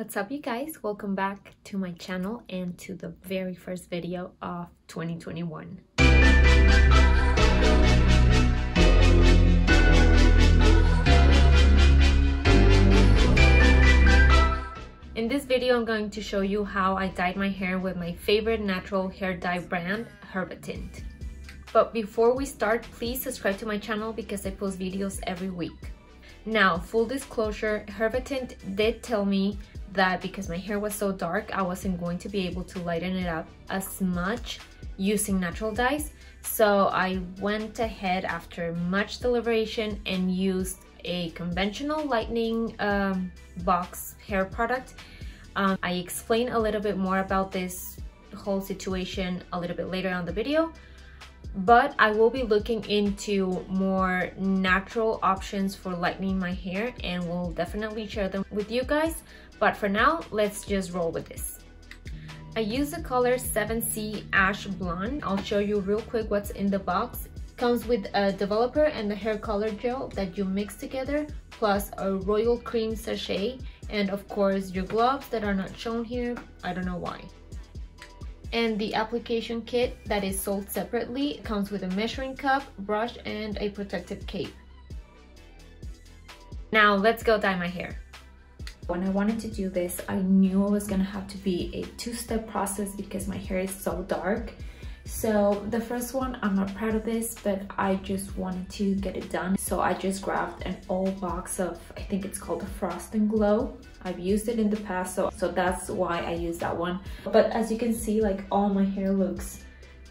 What's up, you guys? Welcome back to my channel and to the very first video of 2021. In this video, I'm going to show you how I dyed my hair with my favorite natural hair dye brand, Herbatint. But before we start, please subscribe to my channel because I post videos every week. Now, full disclosure, Herbatint did tell me that because my hair was so dark, I wasn't going to be able to lighten it up as much using natural dyes. So I went ahead after much deliberation and used a conventional lightening box hair product. I explain a little bit more about this whole situation a little bit later on the video, but I will be looking into more natural options for lightening my hair and will definitely share them with you guys. But for now, let's just roll with this. I use the color 7C Ash Blonde. I'll show you real quick what's in the box. It comes with a developer and the hair color gel that you mix together, plus a royal cream sachet, and of course your gloves that are not shown here, I don't know why. And the application kit that is sold separately. It comes with a measuring cup, brush, and a protective cape. Now let's go dye my hair. When I wanted to do this, I knew it was gonna have to be a two-step process because my hair is so dark. So the first one, I'm not proud of this, but I just wanted to get it done. So I just grabbed an old box of, I think it's called the Frost and Glow. I've used it in the past, so that's why I use that one. But as you can see, like, all my hair looks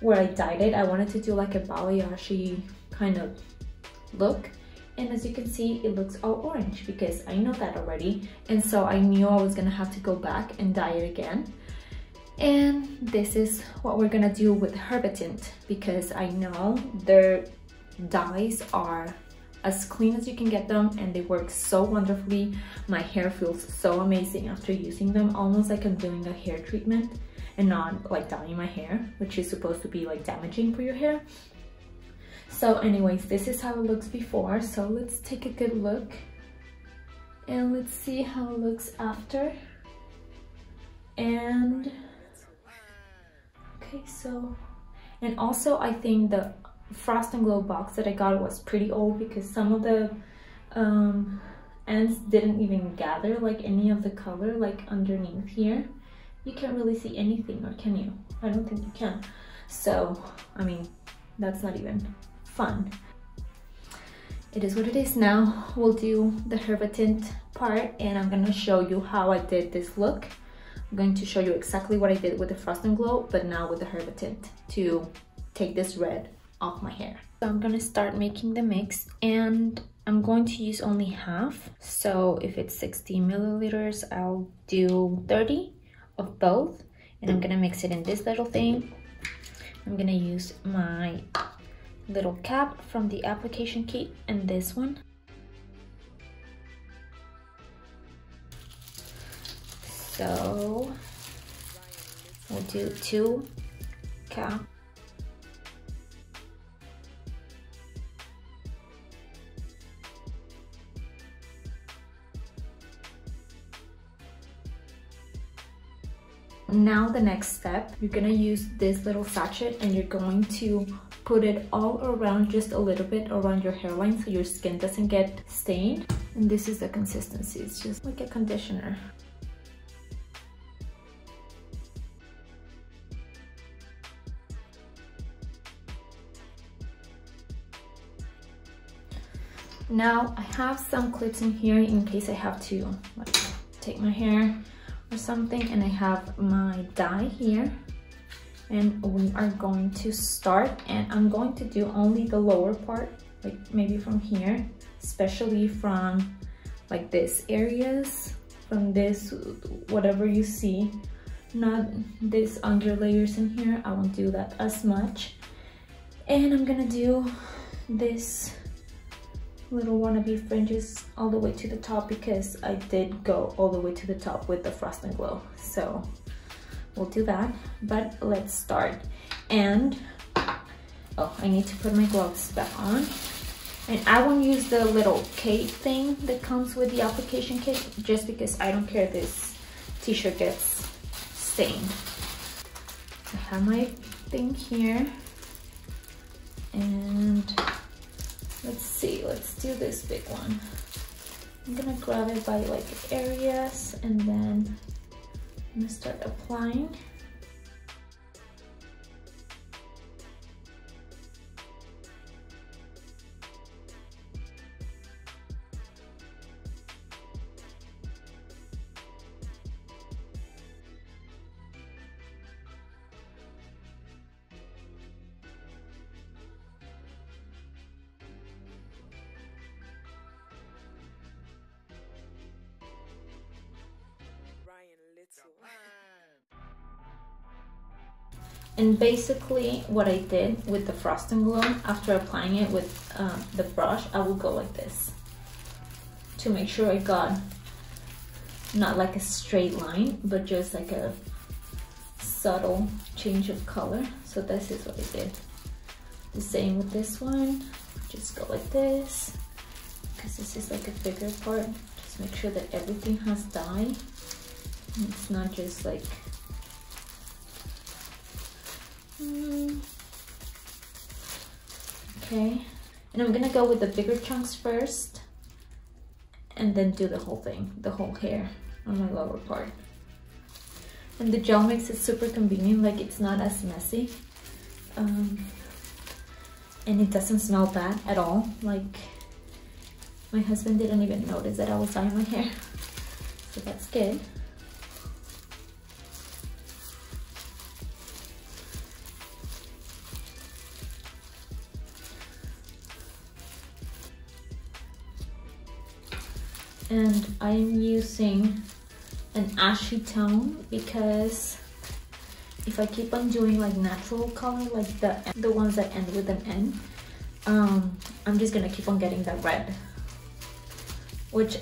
where I dyed it. I wanted to do like a balayage kind of look. And as you can see, it looks all orange because I know that already. And so I knew I was gonna have to go back and dye it again. And this is what we're gonna do with Herbatint because I know their dyes are as clean as you can get them and they work so wonderfully. My hair feels so amazing after using them, almost like I'm doing a hair treatment and not like dyeing my hair, which is supposed to be like damaging for your hair. So anyways, this is how it looks before. So let's take a good look and let's see how it looks after. And okay, so, and also I think the Frost and Glow box that I got was pretty old because some of the ends didn't even gather like any of the color like underneath here. You can't really see anything, or can you? I don't think you can. So, I mean, that's not even fun. It is what it is. Now we'll do the Herbatint part and I'm gonna show you how I did this look. I'm going to show you exactly what I did with the Frost and Glow, but now with the Herbatint to take this red off my hair. So I'm gonna start making the mix and I'm going to use only half. So if it's 60 milliliters, I'll do 30 of both and I'm gonna mix it in this little thing. I'm gonna use my little cap from the application kit and this one. So we'll do 2 caps. Now the next step, you're gonna use this little sachet and you're going to put it all around, just a little bit around your hairline so your skin doesn't get stained. And this is the consistency, it's just like a conditioner. Now I have some clips in here in case I have to like take my hair or something, and I have my dye here and we are going to start, and I'm going to do only the lower part, like maybe from here, especially from like this areas, from this, whatever you see, not this under layers in here. I won't do that as much, and I'm gonna do this little wannabe fringes all the way to the top because I did go all the way to the top with the Frost and Glow. So we'll do that, but let's start. And oh, I need to put my gloves back on, and I won't use the little cape thing that comes with the application kit just because I don't care this t-shirt gets stained. I have my thing here. And let's see, let's do this big one. I'm gonna grab it by like areas and then I'm gonna start applying. And basically what I did with the Frost and Glow, after applying it with the brush, I will go like this to make sure I got not like a straight line, but just like a subtle change of color. So this is what I did. The same with this one, just go like this, because this is like a bigger part. Just make sure that everything has dye. And it's not just like okay, and I'm gonna go with the bigger chunks first and then do the whole thing, the whole hair on my lower part. And the gel makes it super convenient, like it's not as messy, and it doesn't smell bad at all. Like my husband didn't even notice that I was dyeing my hair, so that's good. And I'm using an ashy tone because if I keep on doing like natural color, like the ones that end with an N, I'm just gonna keep on getting that red. Which,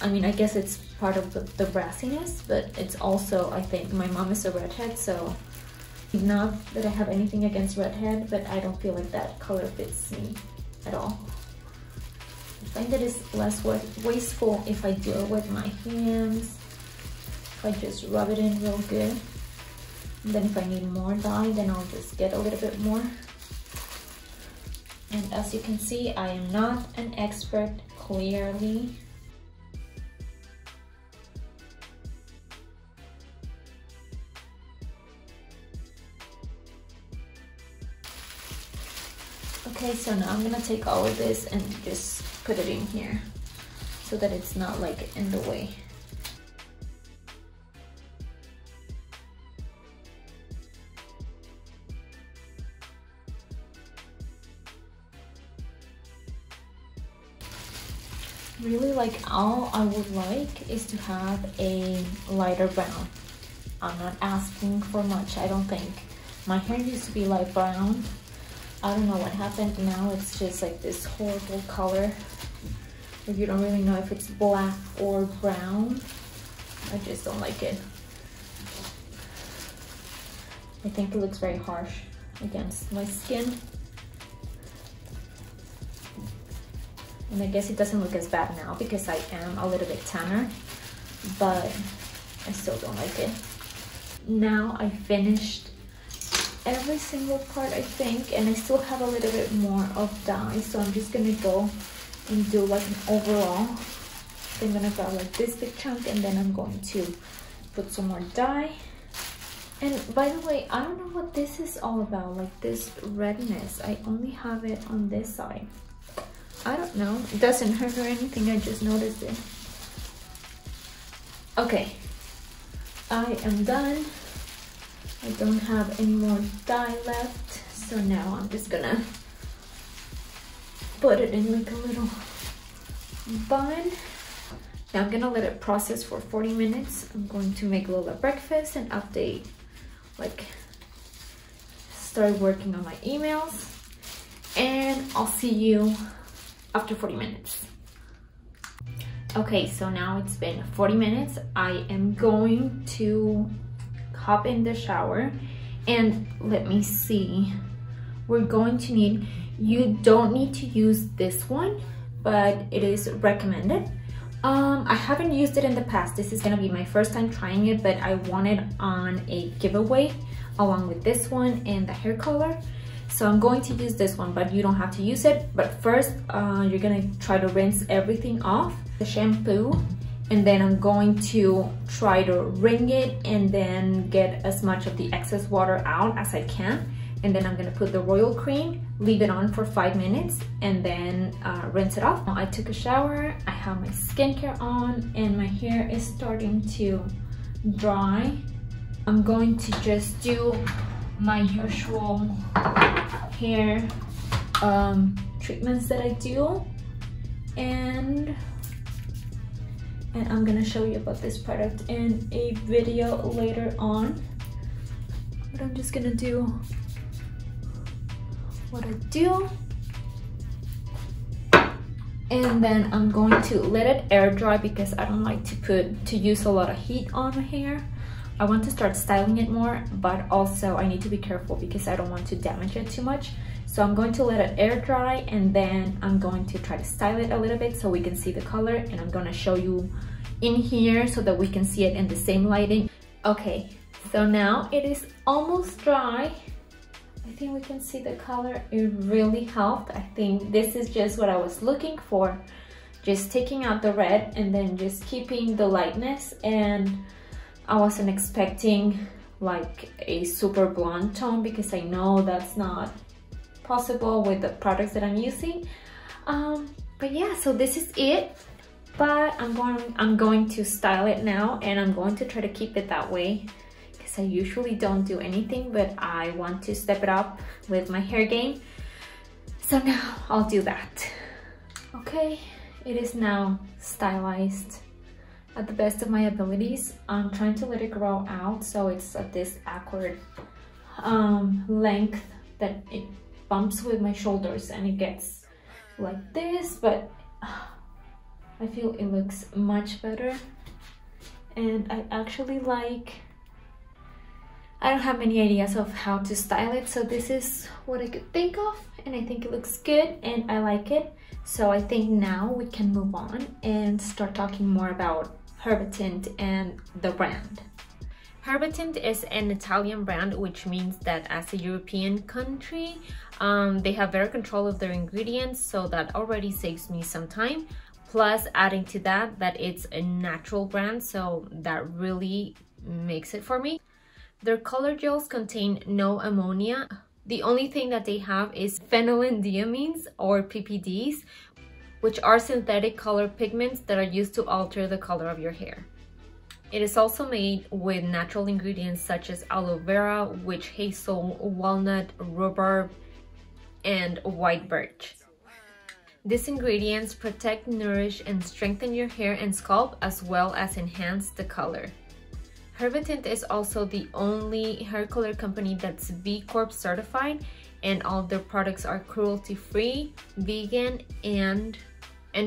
I mean, I guess it's part of the brassiness, but it's also, I think, my mom is a redhead, so not that I have anything against redhead, but I don't feel like that color fits me at all. I find that it's less wasteful if I do it with my hands, if I just rub it in real good. And then if I need more dye, then I'll just get a little bit more. And as you can see, I am not an expert, clearly. Okay, so now I'm gonna take all of this and just put it in here so that it's not like in the way. Really, like, all I would like is to have a lighter brown. I'm not asking for much, I don't think. My hair used to be light brown. I don't know what happened, now it's just like this horrible color. Like, you don't really know if it's black or brown. I just don't like it. I think it looks very harsh against my skin. And I guess it doesn't look as bad now because I am a little bit tanner, but I still don't like it. Now I finished every single part, I think, and I still have a little bit more of dye, so I'm just gonna go and do like an overall. I'm gonna grab like this big chunk and then I'm going to put some more dye. And by the way, I don't know what this is all about, like this redness. I only have it on this side. I don't know, it doesn't hurt or anything, I just noticed it. Okay, I am done. I don't have any more dye left, so now I'm just gonna put it in like a little bun. Now I'm gonna let it process for 40 minutes. I'm going to make Lola breakfast and update, like, start working on my emails. And I'll see you after 40 minutes. Okay, so now it's been 40 minutes. I am going to hop in the shower and let me see. We're going to need, you don't need to use this one, but it is recommended, I haven't used it in the past. This is gonna be my first time trying it, but I won it on a giveaway along with this one and the hair color. So I'm going to use this one, but you don't have to use it. But first, you're gonna try to rinse everything off, the shampoo, and then I'm going to try to wring it and then get as much of the excess water out as I can. And then I'm gonna put the royal cream, leave it on for 5 minutes, and then rinse it off. Now I took a shower, I have my skincare on, and my hair is starting to dry. I'm going to just do my usual hair treatments that I do, and I'm gonna show you about this product in a video later on, but I'm just gonna do what I do, and then I'm going to let it air dry because I don't like to use a lot of heat on my hair. I want to start styling it more, but also I need to be careful because I don't want to damage it too much. So I'm going to let it air dry, and then I'm going to try to style it a little bit so we can see the color, and I'm gonna show you in here so that we can see it in the same lighting. Okay, so now it is almost dry. I think we can see the color. It really helped. I think this is just what I was looking for. Just taking out the red and then just keeping the lightness, and I wasn't expecting like a super blonde tone because I know that's not possible with the products that I'm using. But yeah, so this is it. But I'm going to style it now, and I'm going to try to keep it that way because I usually don't do anything, but I want to step it up with my hair game. So now I'll do that. Okay, it is now stylized at the best of my abilities. I'm trying to let it grow out so it's at this awkward length that it bumps with my shoulders and it gets like this, but I feel it looks much better. And I actually like, I don't have many ideas of how to style it, so this is what I could think of, and I think it looks good and I like it. So I think now we can move on and start talking more about Herbatint and the brand. Herbatint is an Italian brand, which means that as a European country, they have better control of their ingredients, so that already saves me some time. Plus, adding to that, that it's a natural brand, so that really makes it for me. Their color gels contain no ammonia. The only thing that they have is phenylenediamines, or PPDs, which are synthetic color pigments that are used to alter the color of your hair. It is also made with natural ingredients such as aloe vera, witch hazel, walnut, rhubarb, and white birch. These ingredients protect, nourish, and strengthen your hair and scalp, as well as enhance the color. Herbatint is also the only hair color company that's B Corp certified, and all of their products are cruelty-free, vegan, and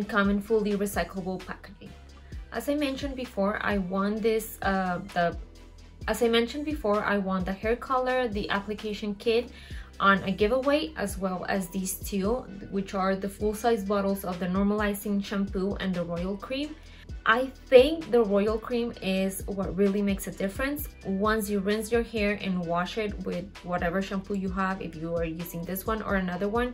come in fully recyclable packaging. As I mentioned before, I won this. I won the hair color, the application kit, on a giveaway, as well as these two, which are the full-size bottles of the normalizing shampoo and the royal cream. I think the royal cream is what really makes a difference. Once you rinse your hair and wash it with whatever shampoo you have, if you are using this one or another one,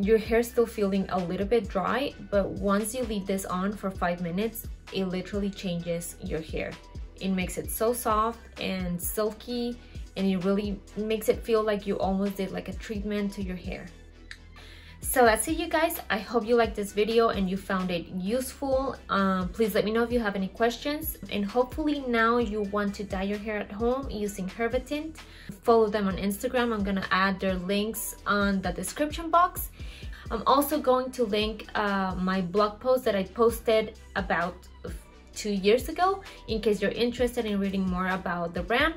your hair is still feeling a little bit dry, but once you leave this on for 5 minutes, it literally changes your hair. It makes it so soft and silky, and it really makes it feel like you almost did like a treatment to your hair. So that's it, you guys. I hope you liked this video and you found it useful. Please let me know if you have any questions. And hopefully now you want to dye your hair at home using Herbatint. Follow them on Instagram. I'm gonna add their links on the description box. I'm also going to link my blog post that I posted about 2 years ago in case you're interested in reading more about the brand.